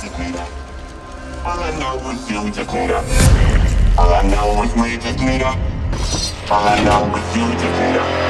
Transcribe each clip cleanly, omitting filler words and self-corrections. All I know is you just need up. All I know is we just need up. All I know is you just need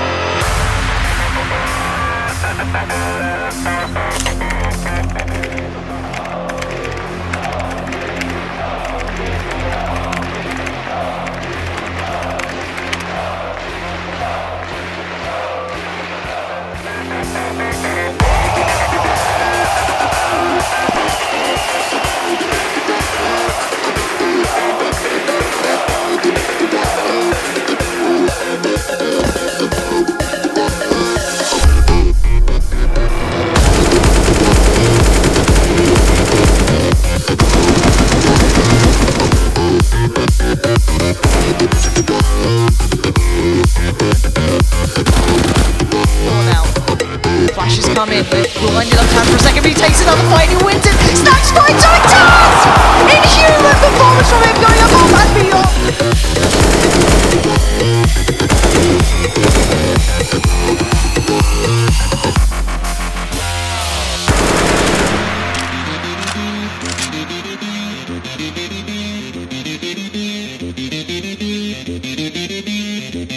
coming, we'll end it on time for a second, but he takes another fight, he wins it, snatched by Taz! Inhuman performance from him, going above and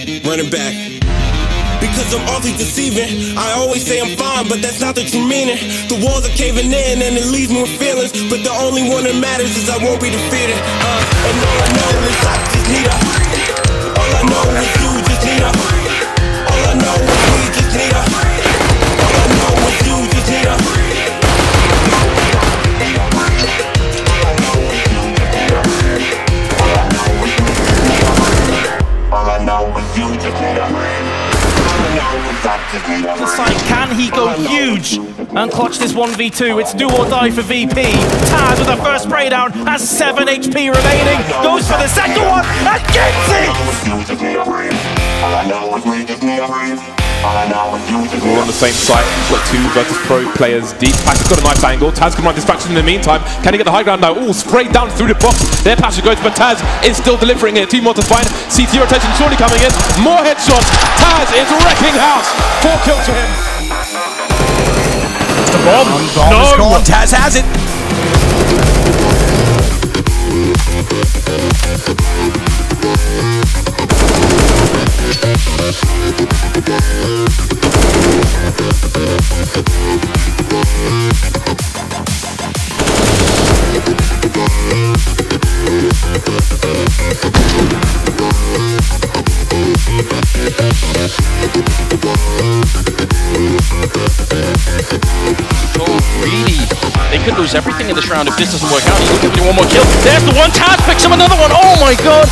beyond! Running back. Because I'm awfully deceiving. I always say I'm fine, but that's not the true meaning. The walls are caving in and it leaves me with feelings, but the only one that matters is I won't be defeated. And all I know is I just need a. All I know is you just need a. All I know is we just need a. All I know is you just need a. All I know is you just need a. Sonic, can he go huge and clutch this 1v2? It's do or die for VP. Taz with the first spray down has 7 HP remaining. Goes for the second one and gets it! All on the same site. We've got 2 versus pro players deep. Pasha's got a nice angle. Taz can run distractions in the meantime. Can he get the high ground now? Ooh, sprayed down through the box. There Pasha goes, but Taz is still delivering it. 2 more to find. CT rotation surely coming in. More headshots. Taz is wrecking house. 4 kills to him. It's the bomb. No! Is gone. Taz has it. Could lose everything in this round if this doesn't work out. He's looking for one more kill. There's the one. Taz picks him another one. Oh my god.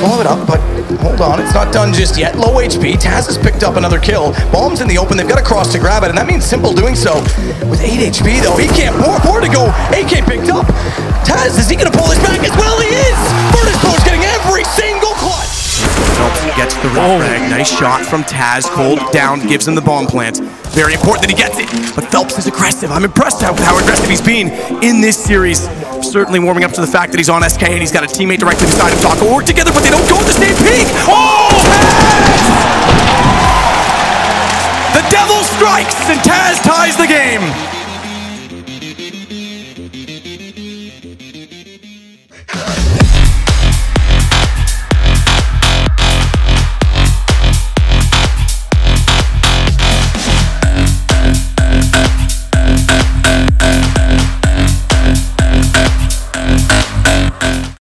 Follow it up, but hold on, it's not done just yet. Low HP. Taz has picked up another kill. Bomb's in the open. They've got a cross to grab it, and that means Simple doing so. With 8 HP though, he can't. More to go. AK picked up. Taz, is he going to pull this back as well? He is! Burnispo's getting every single clutch! Nope, gets the rope rag. Nice shot from Taz. Cold down, gives him the bomb plant. Very important that he gets it, but Phelps is aggressive. I'm impressed with how aggressive he's been in this series. Certainly warming up to the fact that he's on SK and he's got a teammate directly beside him. Taco work together, but they don't go at the same peak! Oh, Taz! The devil strikes, and Taz ties the game!